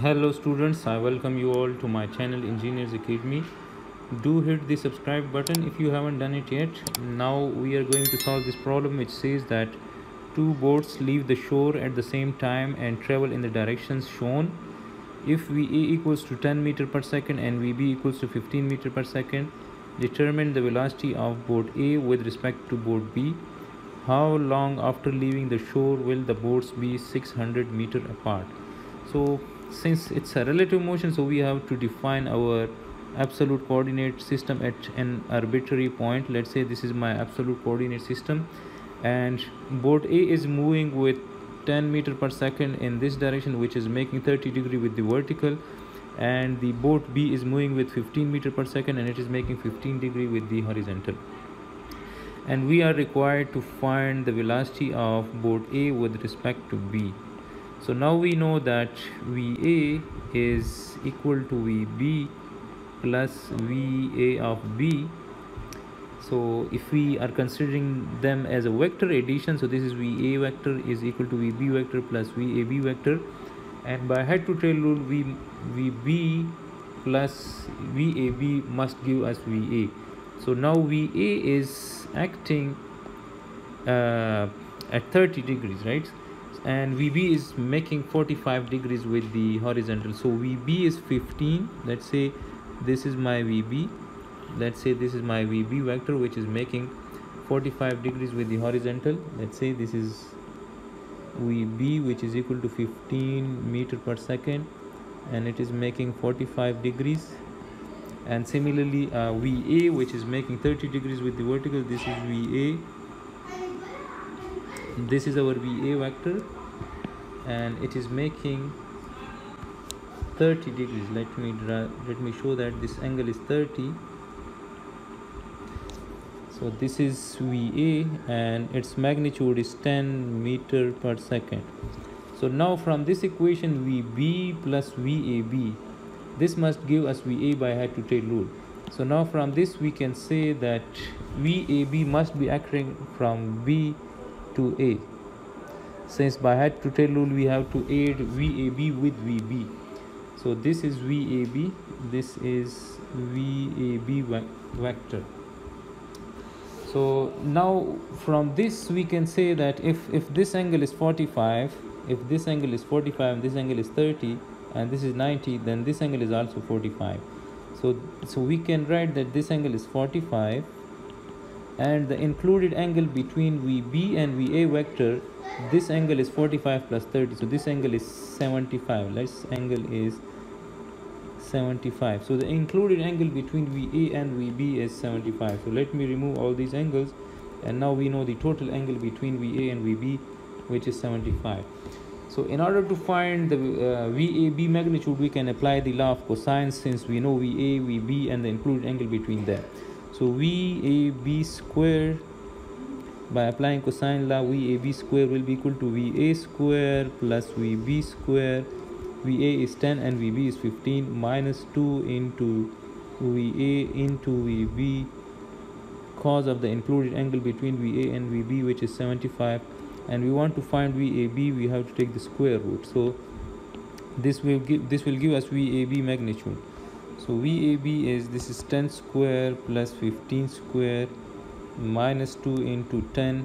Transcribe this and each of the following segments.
Hello students, I welcome you all to my channel Engineers Academy. Do hit the subscribe button if you haven't done it yet. Now we are going to solve this problem which says that two boats leave the shore at the same time and travel in the directions shown. If vA equals to 10 meter per second and vB equals to 15 meter per second, determine the velocity of boat A with respect to boat B. How long after leaving the shore will the boats be 600 meter apart? So since it's a relative motion, so we have to define our absolute coordinate system at an arbitrary point. Let's say this is my absolute coordinate system and boat A is moving with 10 meter per second in this direction, which is making 30 degree with the vertical, and the boat B is moving with 15 meter per second and it is making 15 degree with the horizontal. And we are required to find the velocity of boat A with respect to B. So now we know that vA is equal to vB plus vA of B. So if we are considering them as a vector addition, so this is vA vector is equal to vB vector plus vAB vector, and by head to tail rule vB plus vAB must give us vA. So now vA is acting at 30 degrees, right? And vB is making 45 degrees with the horizontal. So vB is 15. Let's say this is my vB. Let's say this is my vB vector, which is making 45 degrees with the horizontal. Let's say this is vB, which is equal to 15 meter per second, and it is making 45 degrees. And similarly, vA, which is making 30 degrees with the vertical, this is vA. This is our vA vector, and it is making 30 degrees. Let me show that this angle is 30. So this is vA, and its magnitude is 10 meter per second. So now from this equation, vB plus vAB, this must give us vA by head to tail rule. So now from this we can say that vAB must be acting from B to A, since by head to tail rule we have to add vAB with vB. So this is vAB, this is vAB vector. So now from this we can say that if this angle is 45, if this angle is 45 and this angle is 30 and this is 90, then this angle is also 45. So we can write that this angle is 45 and the included angle between vB and vA vector, this angle is 45 plus 30, so this angle is 75. This angle is 75. So the included angle between vA and vB is 75. So let me remove all these angles, and now we know the total angle between vA and vB, which is 75. So in order to find the vAB magnitude, we can apply the law of cosines, since we know vA, vB and the included angle between them. So VAB square, by applying cosine law, VAB square will be equal to VA square plus VB square. VA is 10 and VB is 15, minus 2 into VA into VB, cos of the included angle between VA and VB, which is 75. And we want to find VAB, we have to take the square root. So this will give us VAB magnitude. So VAB is, this is 10 square plus 15 square minus 2 into 10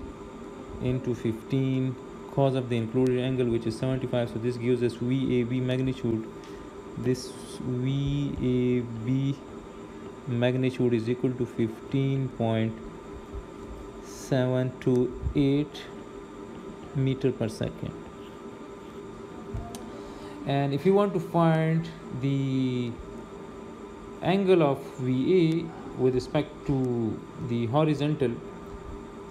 into 15 cos of the included angle, which is 75. So this gives us VAB magnitude. This VAB magnitude is equal to 15.728 meter per second. And if you want to find the angle of VA with respect to the horizontal,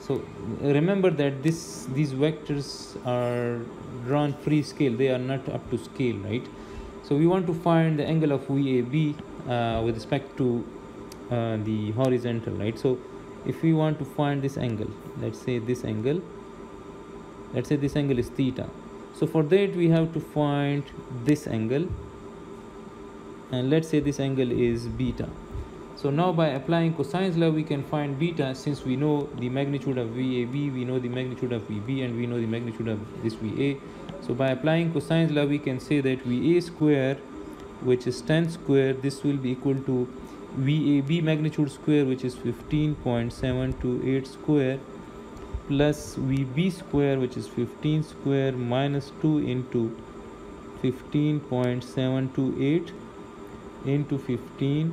so remember that these vectors are drawn free scale, they are not up to scale, right? So we want to find the angle of VAB with respect to the horizontal, right? So if we want to find this angle, let's say this angle is theta. So for that we have to find this angle, and let's say this angle is beta. So now by applying cosine's law we can find beta, since we know the magnitude of VAB, we know the magnitude of VB, and we know the magnitude of this VA. So by applying cosine's law, we can say that vA square, which is 10 square, this will be equal to vAB magnitude square, which is 15.728 square, plus vB square, which is 15 square, minus 2 into 15.728 into 15,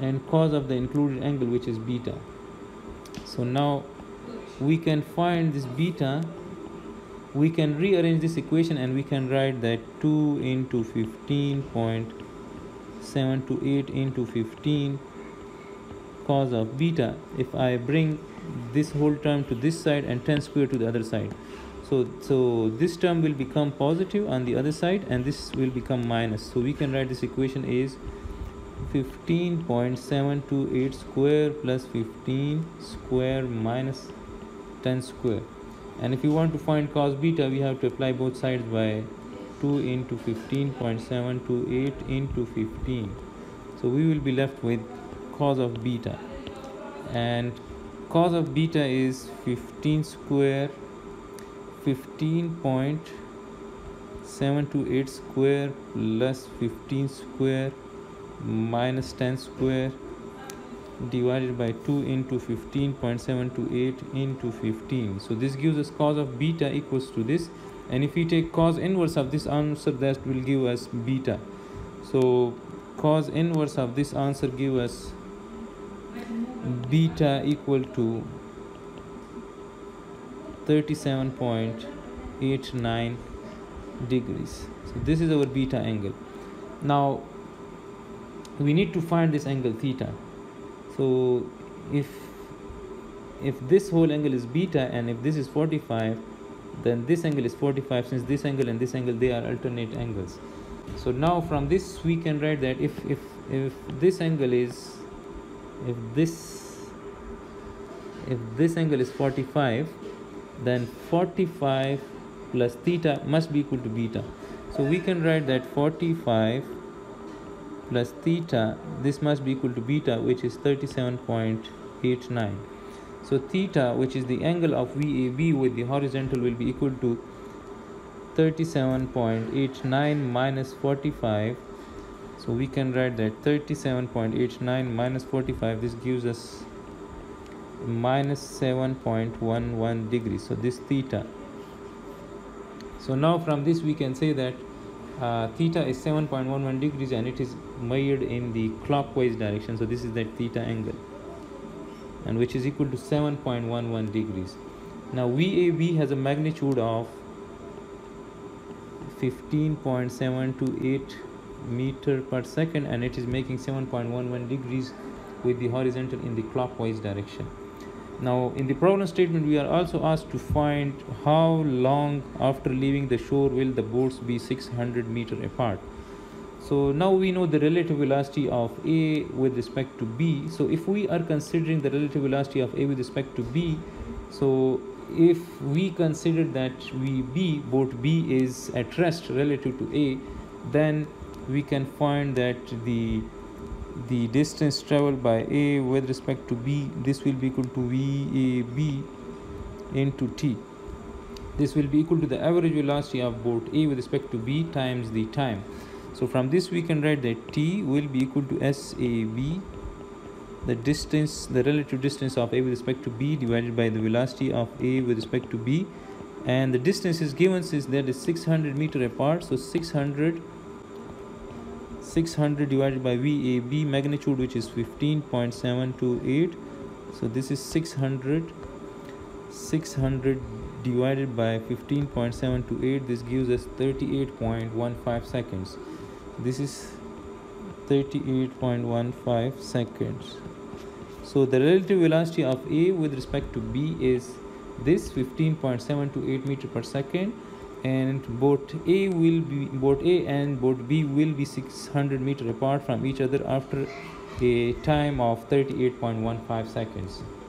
and cos of the included angle, which is beta. So now we can find this beta. We can rearrange this equation and we can write that 2 into 15.728 into 15 cos of beta, if I bring this whole term to this side and 10 square to the other side. So this term will become positive on the other side and this will become minus. So we can write this equation is 15.728 square plus 15 square minus 10 square. And if you want to find cos beta, we have to apply both sides by 2 into 15.728 into 15. So we will be left with cos of beta. And cos of beta is 15 square, 15.728 square plus 15 square minus 10 square divided by 2 into 15.728 into 15. So this gives us cos of beta equals to this, and if we take cos inverse of this answer, that will give us beta. So cos inverse of this answer give us beta equal to 37.89 degrees. So this is our beta angle. Now we need to find this angle theta. So if this whole angle is beta and if this is 45, then this angle is 45, since this angle and this angle, they are alternate angles. So now from this we can write that if this angle is if this angle is 45, then 45 plus theta must be equal to beta. So we can write that 45 plus theta, this must be equal to beta, which is 37.89. so theta, which is the angle of VAB with the horizontal, will be equal to 37.89 minus 45. So we can write that 37.89 minus 45, this gives us minus 7.11 degrees. So this theta. So now from this we can say that theta is 7.11 degrees and it is measured in the clockwise direction. So this is that theta angle, and which is equal to 7.11 degrees. Now VAB has a magnitude of 15.728 meter per second, and it is making 7.11 degrees with the horizontal in the clockwise direction. Now in the problem statement we are also asked to find how long after leaving the shore will the boats be 600 meter apart. So now we know the relative velocity of A with respect to B. So if we are considering the relative velocity of A with respect to B, so if we consider that VB, boat B, is at rest relative to A, then we can find that the distance traveled by A with respect to B, this will be equal to VAB into T. This will be equal to the average velocity of boat A with respect to B times the time. So from this we can write that T will be equal to SAB, the distance, the relative distance of A with respect to B, divided by the velocity of A with respect to B. And the distance is given, since that is 600 meter apart. So 600 divided by VAB magnitude, which is 15.728. So this is 600 divided by 15.728, this gives us 38.15 seconds. This is 38.15 seconds. So the relative velocity of A with respect to B is this 15.728 meter per second, and boat A and boat B will be 600 meter apart from each other after a time of 38.15 seconds.